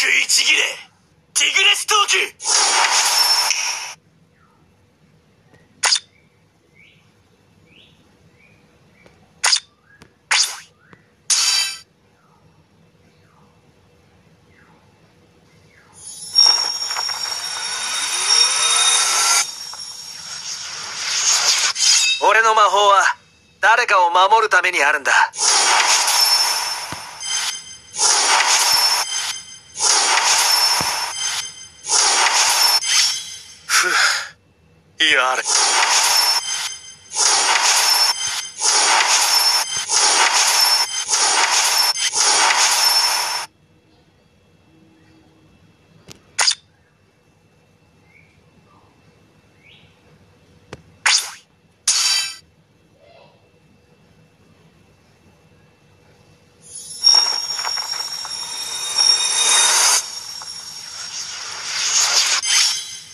食いちぎれティグレストーク。俺の魔法は誰かを守るためにあるんだ。ふう、いやあれ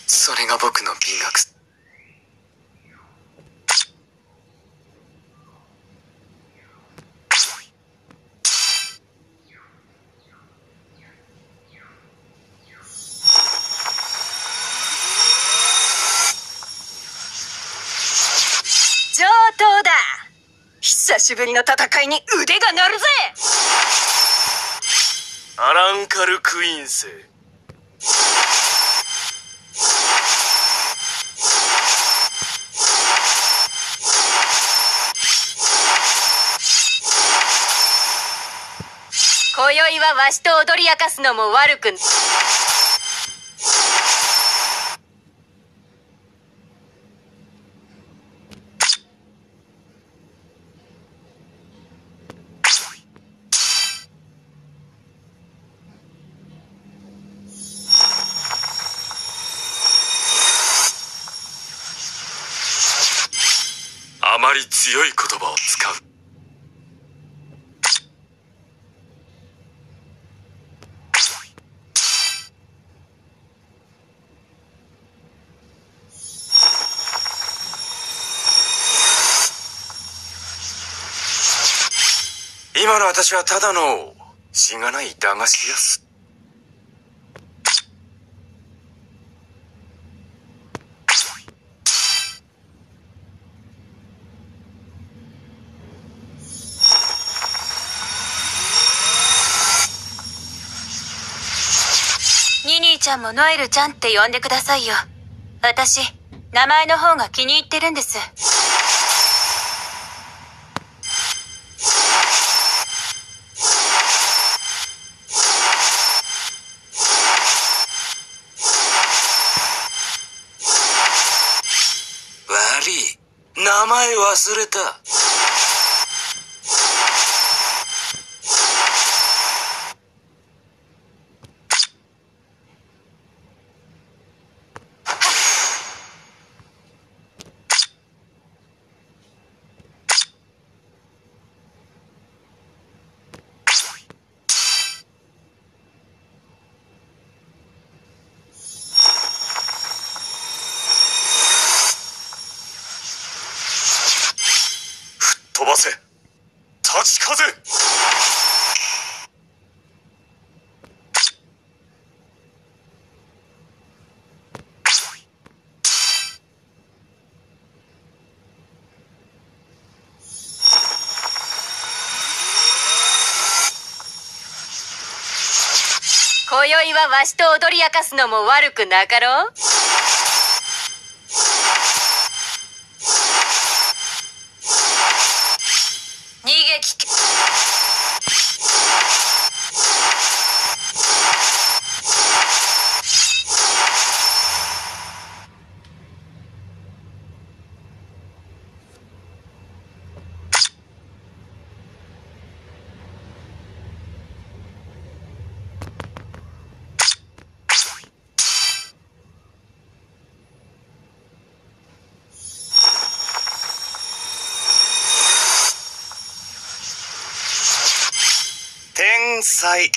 それが僕の美学。上等だ。久しぶりの戦いに腕が鳴るぜ。アランカルクイーン星。今宵はわしと踊り明かすのも悪くない。あまり強い言葉を使う。今の私はただのしがない駄菓子屋さん。ニニーちゃんもノエルちゃんって呼んでくださいよ。私、名前の方が気に入ってるんです。名前忘れた。飛ばせ太刀風。今宵はわしと踊り明かすのも悪くなかろう。天才。